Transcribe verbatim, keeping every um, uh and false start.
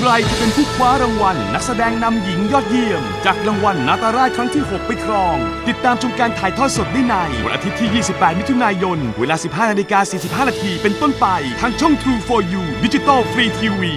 ใครจะเป็นผู้คว้ารางวัลนักแสดงนำหญิงยอดเยี่ยมจากรางวัลนาตราชครั้งที่หกไปครองติดตามชมการถ่ายทอดสดได้ในวันอาทิตย์ที่ยี่สิบแปดมิถุนายนเวลา สิบห้านาฬิกาสี่สิบห้านาทีเป็นต้นไปทางช่อง ทรู โฟร์ ยู Digital Free ที วี